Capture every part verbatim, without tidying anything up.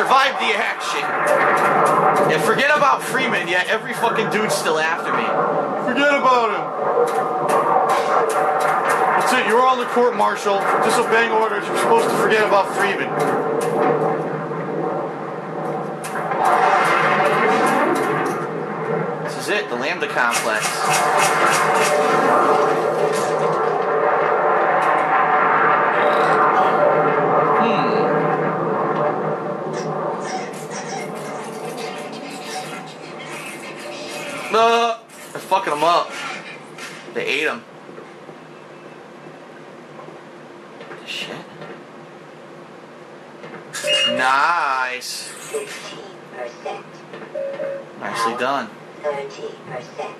survived the action. Yeah, forget about Freeman. Yeah, every fucking dude's still after me. Forget about him. That's it. You're on the court martial. For disobeying orders, you're supposed to forget about Freeman. This is it, the Lambda Complex. Hmm. Uh, they're fucking them up. They ate them. Shit. Nice. sixteen percent. Nicely done. Thirty percent.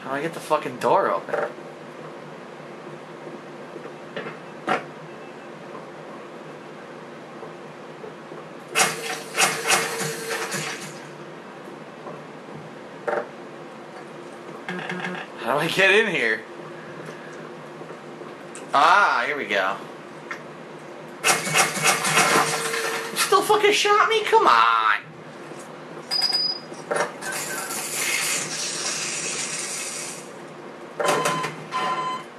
How do I get the fucking door open? How do I get in here? Ah, here we go. You still fucking shot me? Come on!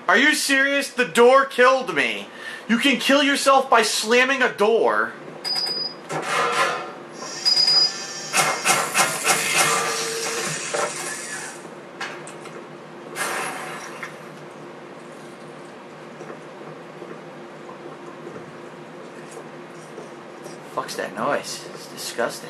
Are you serious? The door killed me. You can kill yourself by slamming a door. Fuck's that noise? It's disgusting.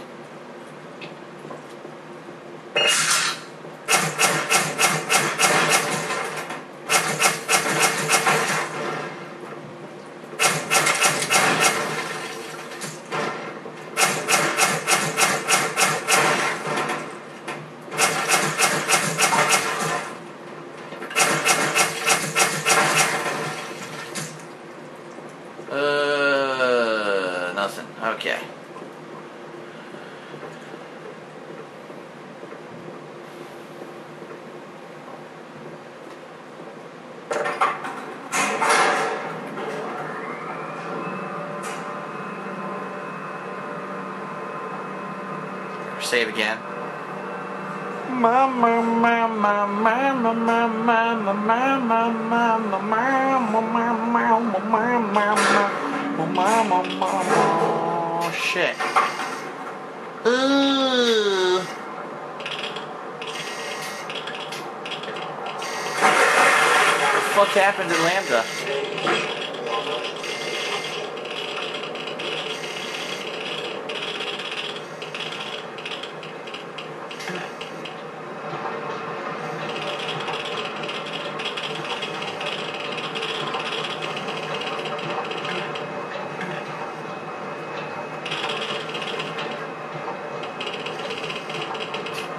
Okay. Save again. Mama, mama, mama, mama, mama, mama, mama, oh shit. Ooh. What the fuck happened to Lambda?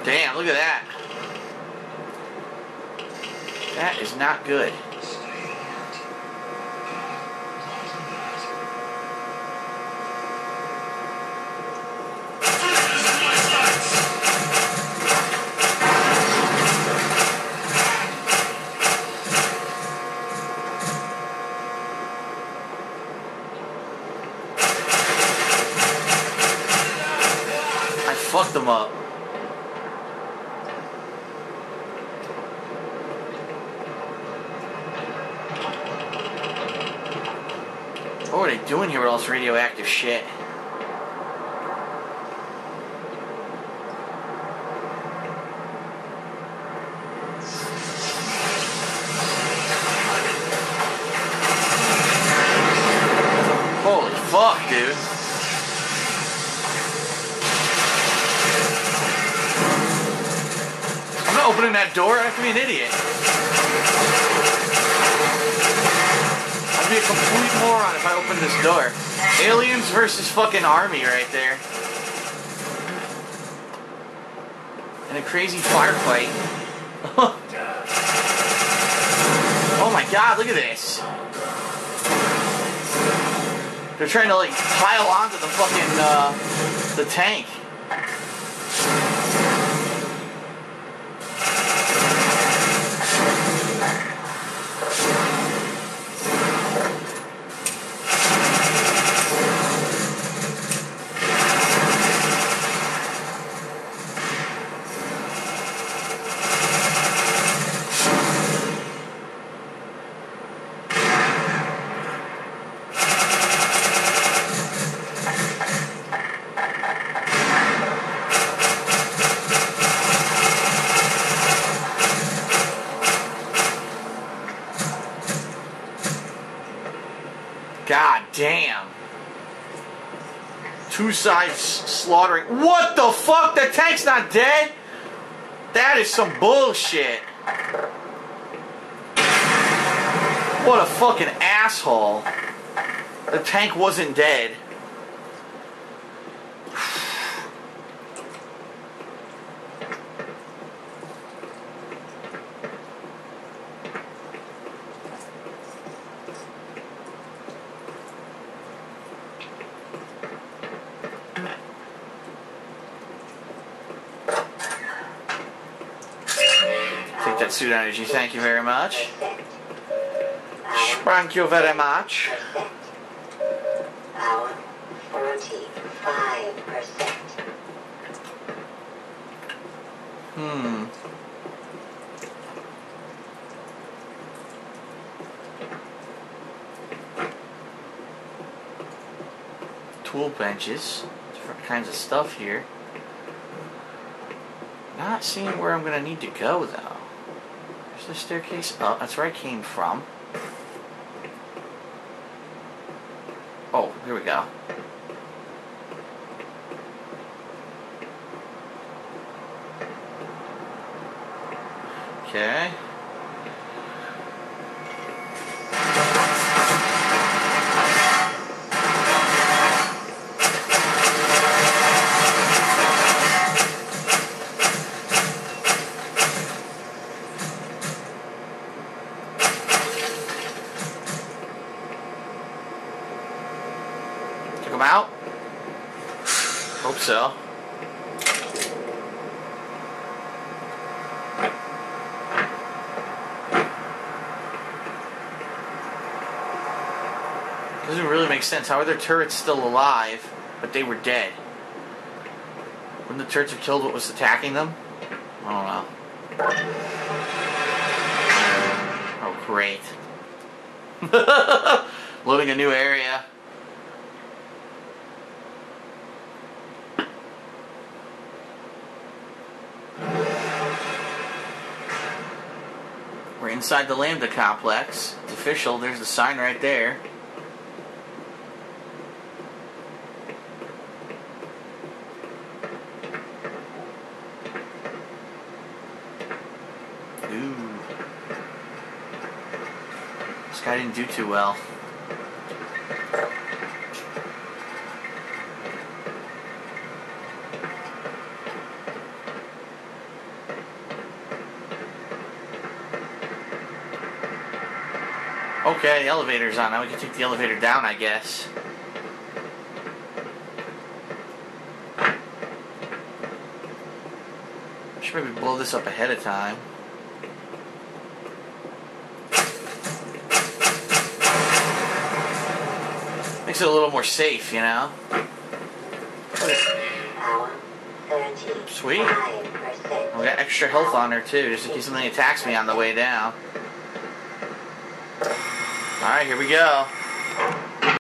Damn, look at that. That is not good. I fucked them up. What are they doing here with all this radioactive shit? Holy fuck, dude. I'm not opening that door. I have to be an idiot. I'd be a complete moron if I opened this door. Aliens versus fucking army right there. And a crazy firefight. Oh my god, look at this. They're trying to like pile onto the fucking uh, the tank. damn. Two sides slaughtering. What the fuck? That tank's not dead? That is some bullshit. What a fucking asshole. The tank wasn't dead. Take that suit energy, thank you very much. Thank you very much. Hmm. Tool benches, different kinds of stuff here. Not seeing where I'm gonna need to go though. There's the staircase. Oh, that's where I came from. Oh, here we go. Okay. Out? Hope so. Doesn't really make sense. How are their turrets still alive, but they were dead? Wouldn't the turrets have killed what was attacking them? I don't know. Oh, great. Loading a new area. Inside the Lambda Complex. It's official. There's the sign right there. Ooh. This guy didn't do too well. Okay, the elevator's on. Now we can take the elevator down, I guess. Should maybe blow this up ahead of time. Makes it a little more safe, you know? Sweet. We got extra health on her, too, just in case something attacks me on the way down. Alright, here we go.